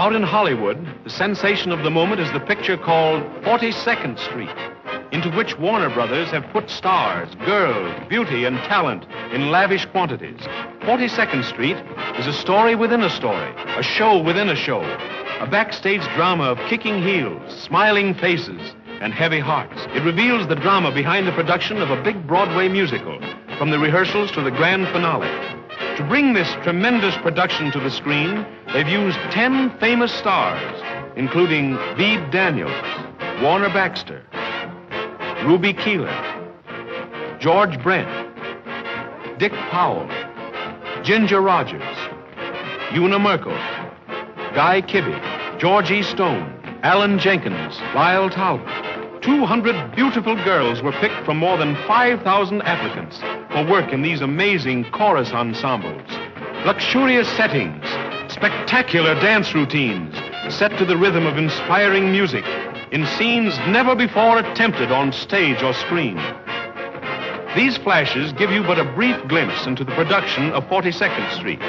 Out in Hollywood, the sensation of the moment is the picture called 42nd Street, into which Warner Brothers have put stars, girls, beauty, and talent in lavish quantities. 42nd Street is a story within a story, a show within a show, a backstage drama of kicking heels, smiling faces, and heavy hearts. It reveals the drama behind the production of a big Broadway musical, from the rehearsals to the grand finale. To bring this tremendous production to the screen, they've used 10 famous stars, including Bebe Daniels, Warner Baxter, Ruby Keeler, George Brent, Dick Powell, Ginger Rogers, Una Merkel, Guy Kibbee, Georgie Stone, Alan Jenkins, Lyle Talbot. 200 beautiful girls were picked from more than 5,000 applicants for work in these amazing chorus ensembles. Luxurious settings, spectacular dance routines, set to the rhythm of inspiring music, in scenes never before attempted on stage or screen. These flashes give you but a brief glimpse into the production of 42nd Street.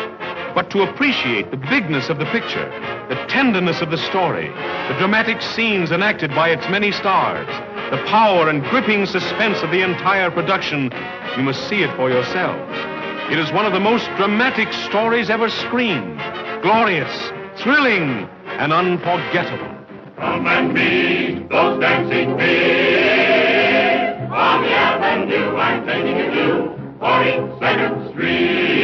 But to appreciate the bigness of the picture, the tenderness of the story, the dramatic scenes enacted by its many stars, the power and gripping suspense of the entire production, you must see it for yourselves. It is one of the most dramatic stories ever screened, glorious, thrilling, and unforgettable. Come and meet those dancing feet on the avenue I'm taking you to 42nd Street.